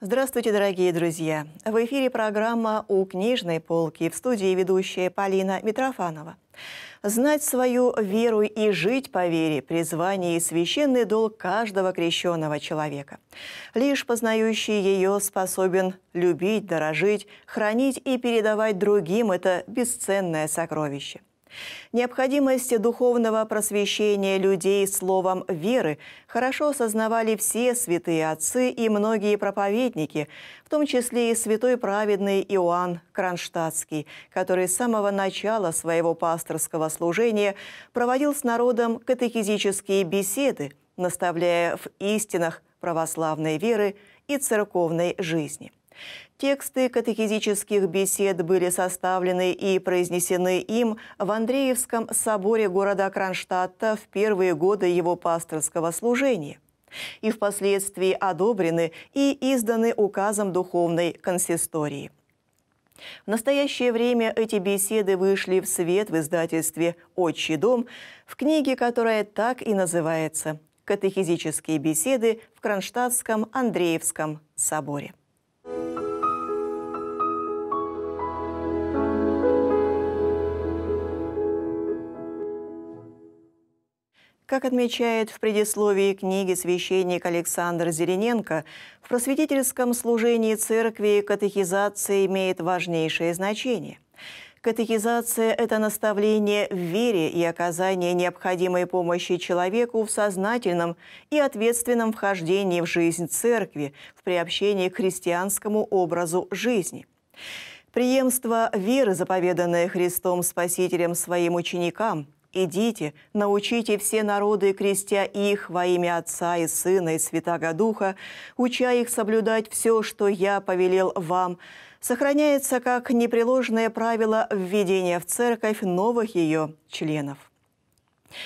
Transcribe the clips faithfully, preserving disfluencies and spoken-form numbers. Здравствуйте, дорогие друзья! В эфире программа «У книжной полки», в студии ведущая Полина Митрофанова. Знать свою веру и жить по вере – призвание и священный долг каждого крещенного человека. Лишь познающий ее способен любить, дорожить, хранить и передавать другим это бесценное сокровище. Необходимость духовного просвещения людей словом веры хорошо осознавали все святые отцы и многие проповедники, в том числе и святой праведный Иоанн Кронштадтский, который с самого начала своего пасторского служения проводил с народом катехизические беседы, наставляя в истинах православной веры и церковной жизни. Тексты катехизических бесед были составлены и произнесены им в Андреевском соборе города Кронштадта в первые годы его пасторского служения и впоследствии одобрены и изданы указом духовной консистории. В настоящее время эти беседы вышли в свет в издательстве «Отчий дом» в книге, которая так и называется «Катехизические беседы в Кронштадтском Андреевском соборе». Как отмечает в предисловии книги священник Александр Зелененко, в просветительском служении церкви катехизация имеет важнейшее значение. Катехизация – это наставление в вере и оказание необходимой помощи человеку в сознательном и ответственном вхождении в жизнь церкви, в приобщении к христианскому образу жизни. Преемство веры, заповеданное Христом Спасителем своим ученикам, «Идите, научите все народы, крестя их во имя Отца и Сына и Святаго Духа, уча их соблюдать все, что Я повелел вам», сохраняется как непреложное правило введения в церковь новых ее членов.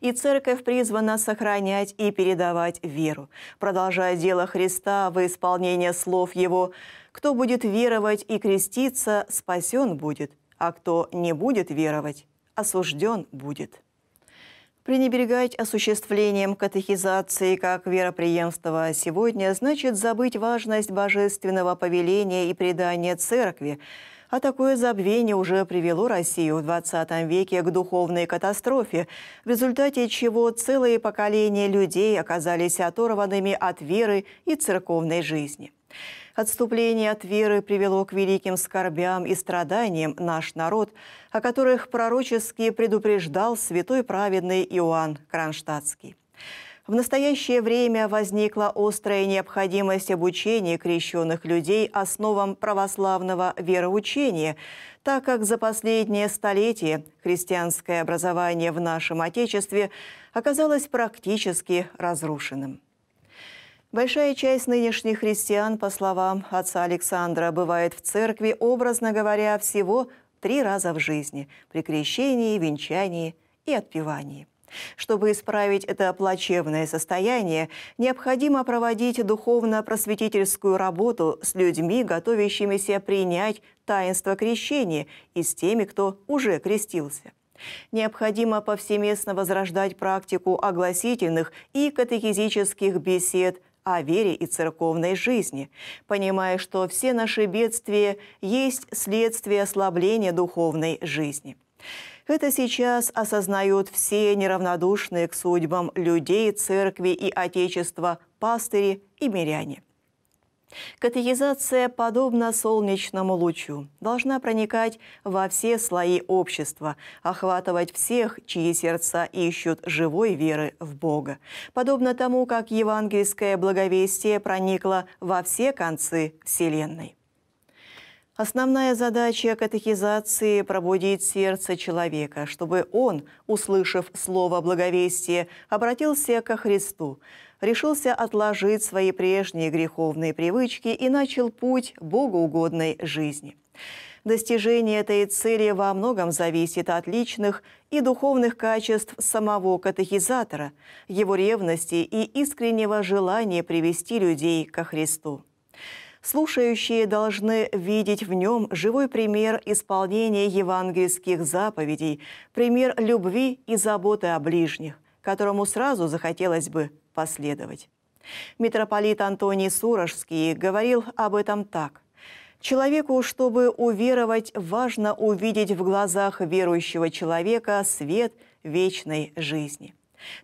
И церковь призвана сохранять и передавать веру, продолжая дело Христа во исполнение слов Его «Кто будет веровать и креститься, спасен будет, а кто не будет веровать, осужден будет». Пренебрегать осуществлением катехизации как веропреемства сегодня значит забыть важность божественного повеления и предания церкви, а такое забвение уже привело Россию в двадцатом веке к духовной катастрофе, в результате чего целые поколения людей оказались оторванными от веры и церковной жизни. Отступление от веры привело к великим скорбям и страданиям наш народ, о которых пророчески предупреждал святой праведный Иоанн Кронштадтский. В настоящее время возникла острая необходимость обучения крещенных людей основам православного вероучения, так как за последнее столетие христианское образование в нашем Отечестве оказалось практически разрушенным. Большая часть нынешних христиан, по словам отца Александра, бывает в церкви, образно говоря, всего три раза в жизни – при крещении, венчании и отпевании. Чтобы исправить это плачевное состояние, необходимо проводить духовно-просветительскую работу с людьми, готовящимися принять таинство крещения, и с теми, кто уже крестился. Необходимо повсеместно возрождать практику огласительных и катехизических бесед о вере и церковной жизни, понимая, что все наши бедствия есть следствие ослабления духовной жизни. Это сейчас осознают все неравнодушные к судьбам людей, церкви и Отечества, пастыри и миряне. Катехизация, подобно солнечному лучу, должна проникать во все слои общества, охватывать всех, чьи сердца ищут живой веры в Бога. Подобно тому, как евангельское благовестие проникло во все концы Вселенной. Основная задача катехизации – пробудить сердце человека, чтобы он, услышав слово благовестия, обратился ко Христу, решился отложить свои прежние греховные привычки и начал путь богоугодной жизни. Достижение этой цели во многом зависит от личных и духовных качеств самого катехизатора, его ревности и искреннего желания привести людей ко Христу. Слушающие должны видеть в нем живой пример исполнения евангельских заповедей, пример любви и заботы о ближних, которому сразу захотелось бы последовать. Митрополит Антоний Сурожский говорил об этом так. Человеку, чтобы уверовать, важно увидеть в глазах верующего человека свет вечной жизни.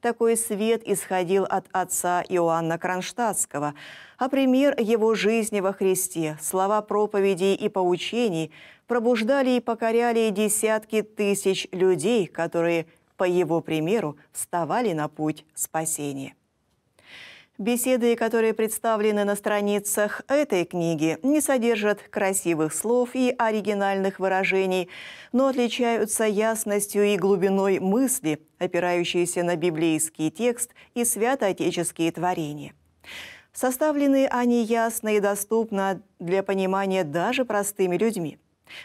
Такой свет исходил от отца Иоанна Кронштадтского, а пример его жизни во Христе, слова проповедей и поучений пробуждали и покоряли десятки тысяч людей, которые, по его примеру, вставали на путь спасения. Беседы, которые представлены на страницах этой книги, не содержат красивых слов и оригинальных выражений, но отличаются ясностью и глубиной мысли, опирающейся на библейский текст и святоотеческие творения. Составлены они ясно и доступно для понимания даже простыми людьми.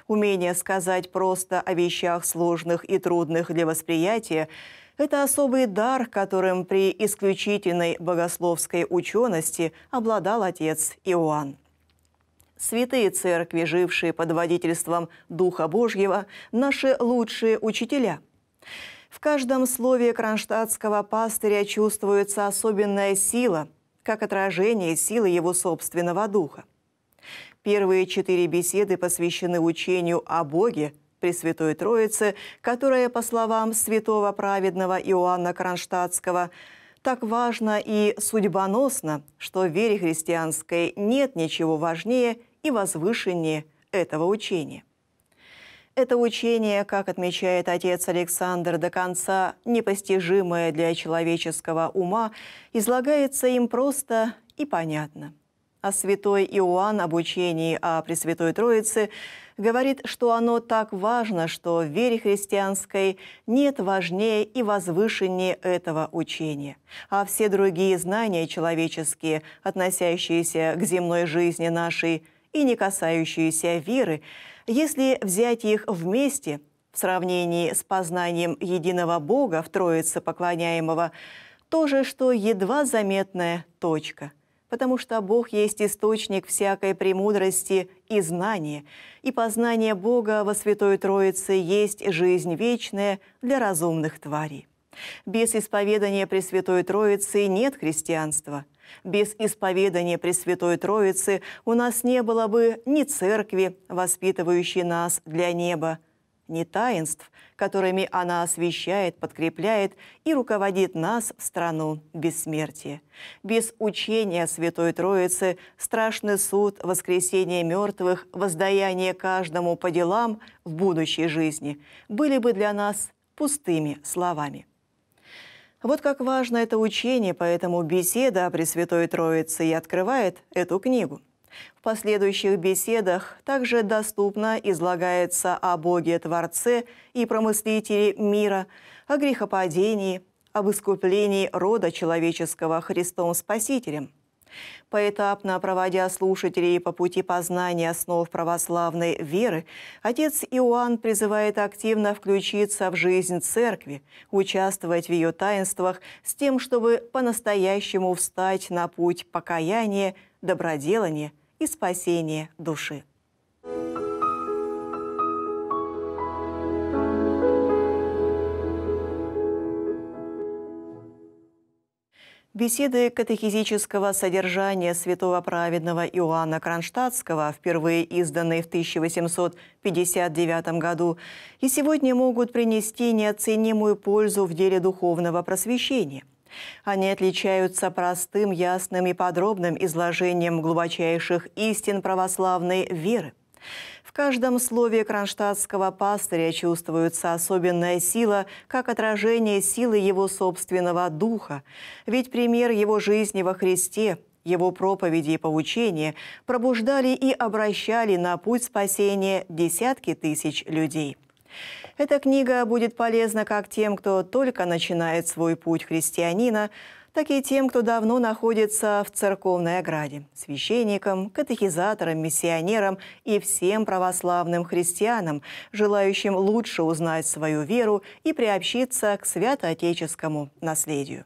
Умение сказать просто о вещах сложных и трудных для восприятия – это особый дар, которым при исключительной богословской учености обладал отец Иоанн. Святые церкви, жившие под водительством Духа Божьего, наши лучшие учителя. В каждом слове кронштадтского пастыря чувствуется особенная сила, как отражение силы его собственного духа. Первые четыре беседы посвящены учению о Боге, Пресвятой Троицы, которая, по словам святого праведного Иоанна Кронштадтского, так важна и судьбоносна, что в вере христианской нет ничего важнее и возвышеннее этого учения. Это учение, как отмечает отец Александр, до конца непостижимое для человеческого ума, излагается им просто и понятно. А святой Иоанн об учении о Пресвятой Троице говорит, что оно так важно, что в вере христианской нет важнее и возвышеннее этого учения. А все другие знания человеческие, относящиеся к земной жизни нашей и не касающиеся веры, если взять их вместе в сравнении с познанием единого Бога в Троице поклоняемого, то же, что едва заметная точка. Потому что Бог есть источник всякой премудрости и знания, и познание Бога во Святой Троице есть жизнь вечная для разумных тварей. Без исповедания Пресвятой Троицы нет христианства. Без исповедания Пресвятой Троицы у нас не было бы ни церкви, воспитывающей нас для неба, ни таинств, которыми она освещает, подкрепляет и руководит нас в страну бессмертия. Без учения Святой Троицы страшный суд, воскресение мертвых, воздаяние каждому по делам в будущей жизни были бы для нас пустыми словами. Вот как важно это учение, поэтому беседа о Пресвятой Троице и открывает эту книгу. В последующих беседах также доступно излагается о Боге-творце и промыслителе мира, о грехопадении, об искуплении рода человеческого Христом-Спасителем. Поэтапно проводя слушателей по пути познания основ православной веры, отец Иоанн призывает активно включиться в жизнь церкви, участвовать в ее таинствах с тем, чтобы по-настоящему встать на путь покаяния, доброделание и спасение души. Беседы катехизического содержания святого праведного Иоанна Кронштадтского, впервые изданные в тысяча восемьсот пятьдесят девятом году, и сегодня могут принести неоценимую пользу в деле духовного просвещения. Они отличаются простым, ясным и подробным изложением глубочайших истин православной веры. В каждом слове кронштадтского пастыря чувствуется особенная сила, как отражение силы его собственного духа. Ведь пример его жизни во Христе, его проповеди и поучения пробуждали и обращали на путь спасения десятки тысяч людей. Эта книга будет полезна как тем, кто только начинает свой путь христианина, так и тем, кто давно находится в церковной ограде – священникам, катехизаторам, миссионерам и всем православным христианам, желающим лучше узнать свою веру и приобщиться к святоотеческому наследию.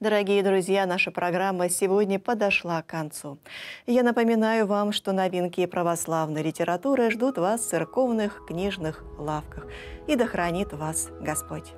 Дорогие друзья, наша программа сегодня подошла к концу. Я напоминаю вам, что новинки православной литературы ждут вас в церковных книжных лавках. И да хранит вас Господь!